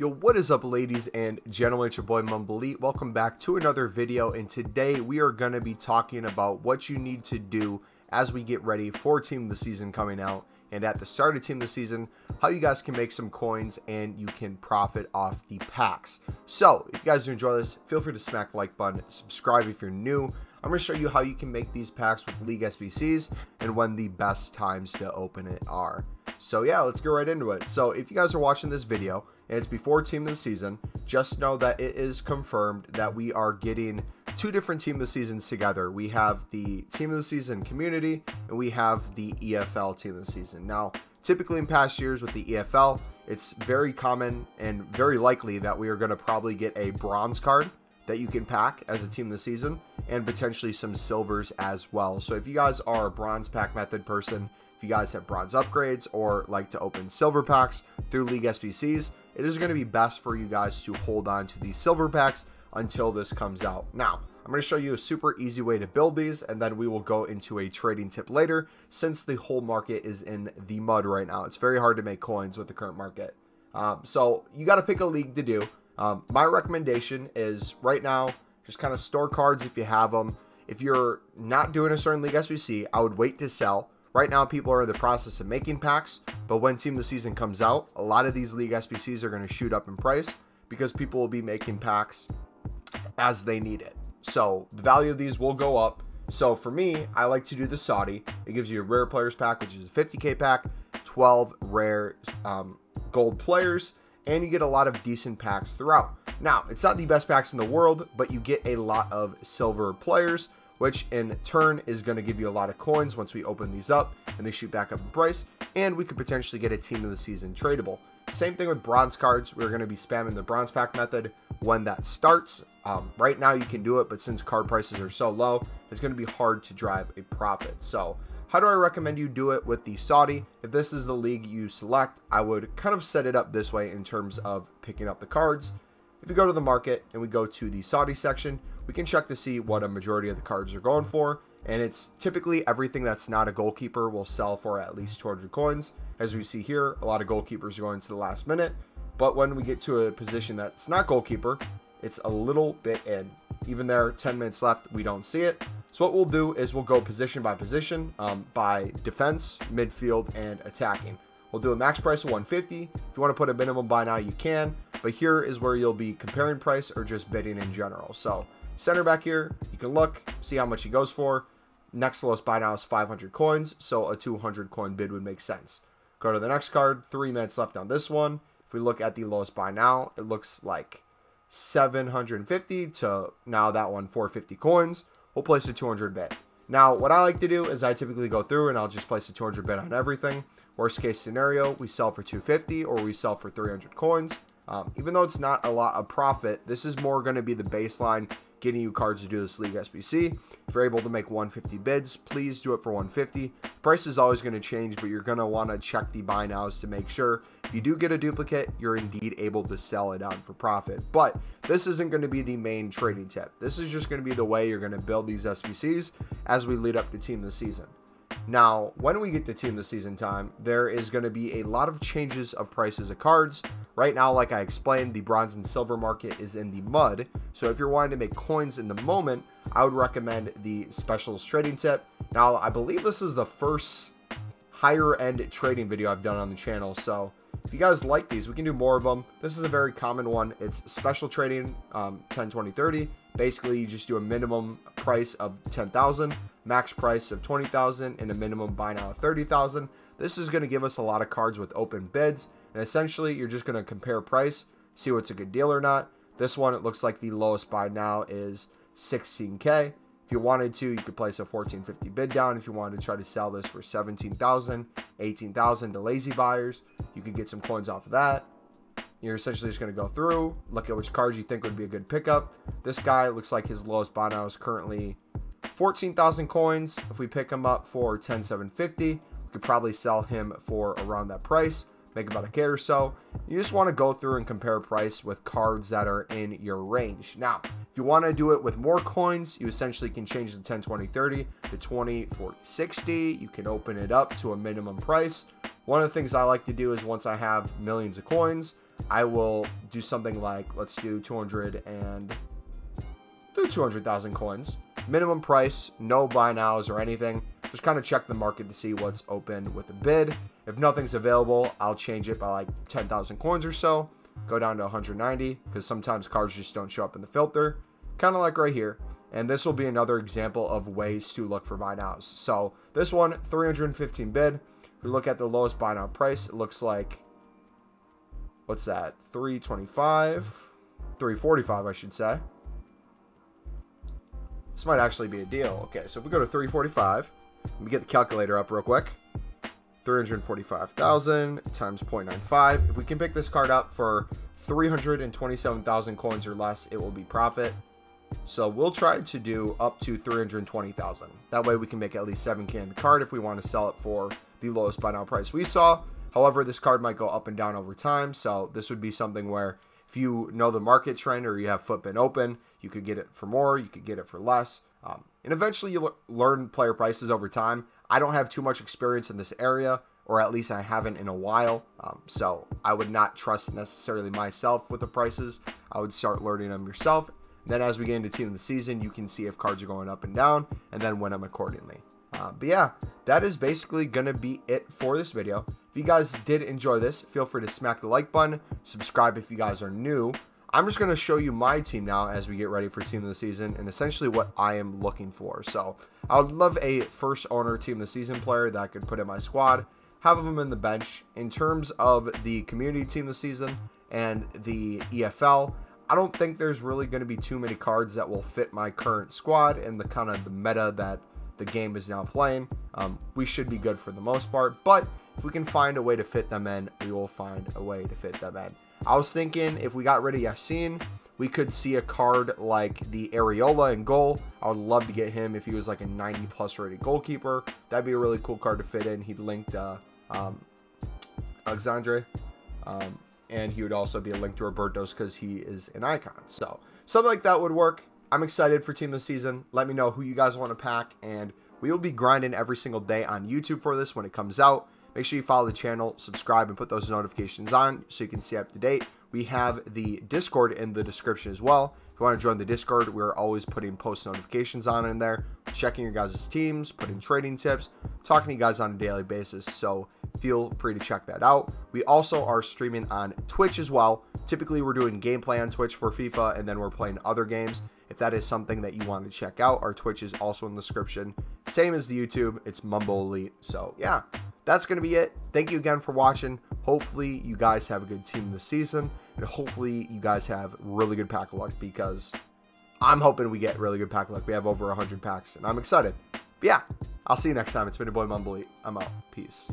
Yo, what is up, ladies and gentlemen? It's your boy MumboElite. Welcome back to another video, and today we are going to be talking about what you need to do as we get ready for Team of the Season coming out, and at the start of Team of the Season, how you guys can make some coins and you can profit off the packs. So if you guys do enjoy this, feel free to smack the like button, subscribe if you're new. I'm going to show you how you can make these packs with League SBCs and when the best times to open it are. So yeah, let's go right into it. So if you guys are watching this video and it's before Team of the Season, just know that it is confirmed that we are getting two different Team of the Seasons together. We have the Team of the Season community and we have the EFL Team of the Season. Now, typically in past years with the EFL, it's very common and very likely that we are going to probably get a bronze card that you can pack as a Team of the Season and potentially some silvers as well. So if you guys are a bronze pack method person, if you guys have bronze upgrades or like to open silver packs through League SBCs, it is going to be best for you guys to hold on to these silver packs until this comes out. Now, I'm going to show you a super easy way to build these, and then we will go into a trading tip later since the whole market is in the mud right now. It's very hard to make coins with the current market. So you got to pick a league to do. My recommendation is right now, just kind of store cards if you have them. If you're not doing a certain League SBC, I would wait to sell. Right now, people are in the process of making packs, but when Team of the Season comes out, a lot of these League SBCs are going to shoot up in price because people will be making packs as they need it. So the value of these will go up. So for me, I like to do the Saudi. It gives you a rare players pack, which is a 50k pack, 12 rare gold players, and you get a lot of decent packs throughout. Now, it's not the best packs in the world, but you get a lot of silver players, which in turn is going to give you a lot of coins once we open these up and they shoot back up in price, and we could potentially get a Team of the Season tradable. Same thing with bronze cards. We're going to be spamming the bronze pack method when that starts. Right now you can do it, but since card prices are so low, it's going to be hard to drive a profit. So how do I recommend you do it with the Saudi? If this is the league you select, I would kind of set it up this way in terms of picking up the cards. If you go to the market and we go to the Saudi section, we can check to see what a majority of the cards are going for. And it's typically everything that's not a goalkeeper will sell for at least 200 coins. As we see here, a lot of goalkeepers are going to the last minute. But when we get to a position that's not goalkeeper, it's a little bit in. Even there, 10 minutes left, we don't see it. So what we'll do is we'll go position by position, by defense, midfield, and attacking. We'll do a max price of 150. If you want to put a minimum buy now, you can. But here is where you'll be comparing price or just bidding in general. So center back here, you can look, see how much he goes for. Next lowest buy now is 500 coins. So a 200 coin bid would make sense. Go to the next card, 3 minutes left on this one. If we look at the lowest buy now, it looks like 750 to now that one, 450 coins. We'll place a 200 bid. Now, what I like to do is I typically go through and I'll just place a 200 bid on everything. Worst case scenario, we sell for 250 or we sell for 300 coins. Even though it's not a lot of profit, this is more going to be the baseline getting you cards to do this League SBC. If you're able to make 150 bids, please do it for 150. Price is always going to change, but you're going to want to check the buy nows to make sure. If you do get a duplicate, you're indeed able to sell it on for profit. But this isn't going to be the main trading tip. This is just going to be the way you're going to build these SBCs as we lead up to Team of the Season. Now, when we get to Team of the Season time, there is going to be a lot of changes of prices of cards. Right now, like I explained, the bronze and silver market is in the mud. So if you're wanting to make coins in the moment, I would recommend the specials trading tip. Now, I believe this is the first higher end trading video I've done on the channel. So if you guys like these, we can do more of them. This is a very common one. It's special trading 10, 20, 30. Basically, you just do a minimum price of 10,000, max price of 20,000, and a minimum buy now of 30,000. This is going to give us a lot of cards with open bids. And essentially, you're just going to compare price, see what's a good deal or not. This one, it looks like the lowest buy now is 16K. If you wanted to, you could place a 1450 bid down. If you wanted to try to sell this for 17,000, 18,000 to lazy buyers, you could get some coins off of that. You're essentially just going to go through, look at which cards you think would be a good pickup. This guy looks like his lowest buy now is currently 14,000 coins. If we pick him up for 10,750, we could probably sell him for around that price. Make about a K or so. You just want to go through and compare price with cards that are in your range. Now, if you want to do it with more coins, you essentially can change the 10, 20, 30 to 20, 40, 60. You can open it up to a minimum price. One of the things I like to do is once I have millions of coins, I will do something like, let's do 200,000 coins. Minimum price, no buy nows or anything. Just kind of check the market to see what's open with the bid. If nothing's available, I'll change it by like 10,000 coins or so. Go down to 190, because sometimes cards just don't show up in the filter. Kind of like right here. And this will be another example of ways to look for buy nows. So this one, 315 bid. If we look at the lowest buy now price, it looks like, what's that? 345, I should say. This might actually be a deal. Okay, so if we go to 345, let me get the calculator up real quick. 345,000 times 0.95. If we can pick this card up for 327,000 coins or less, it will be profit. So we'll try to do up to 320,000. That way we can make at least 7K in the card if we want to sell it for the lowest buy now price we saw. However, this card might go up and down over time. So this would be something where if you know the market trend or you have footbin open, you could get it for more, you could get it for less. And eventually you learn player prices over time. I don't have too much experience in this area, or at least I haven't in a while. So I would not trust necessarily myself with the prices. I would start learning them yourself. Then as we get into Team of the Season, you can see if cards are going up and down and then win them accordingly. But yeah, that is basically going to be it for this video. If you guys did enjoy this, feel free to smack the like button, subscribe if you guys are new. I'm just going to show you my team now as we get ready for Team of the Season and essentially what I am looking for. So I would love a first owner Team of the Season player that I could put in my squad, have them in the bench. In terms of the community Team of the Season and the EFL, I don't think there's really going to be too many cards that will fit my current squad and the kind of the meta that the game is now playing. We should be good for the most part, but if we can find a way to fit them in, we will find a way to fit them in. I was thinking if we got rid of Yassin, we could see a card like the Areola in goal. I would love to get him if he was like a 90+ rated goalkeeper. That'd be a really cool card to fit in. He'd linked Alexandre, and he would also be a link to Roberto's because he is an icon. So something like that would work. I'm excited for Team of the Season. Let me know who you guys want to pack, and we will be grinding every single day on YouTube for this when it comes out. Make sure you follow the channel, subscribe, and put those notifications on so you can stay up to date. We have the Discord in the description as well. If you want to join the Discord, we're always putting post notifications on in there, checking your guys' teams, putting trading tips, talking to you guys on a daily basis. So feel free to check that out. We also are streaming on Twitch as well. Typically, we're doing gameplay on Twitch for FIFA, and then we're playing other games. If that is something that you want to check out, our Twitch is also in the description. Same as the YouTube, it's MumboElite. So yeah, that's going to be it. Thank you again for watching. Hopefully you guys have a good Team this season, and hopefully you guys have really good pack of luck, because I'm hoping we get really good pack of luck. We have over 100 packs and I'm excited. But yeah, I'll see you next time. It's been your boy MumboElite. I'm out. Peace.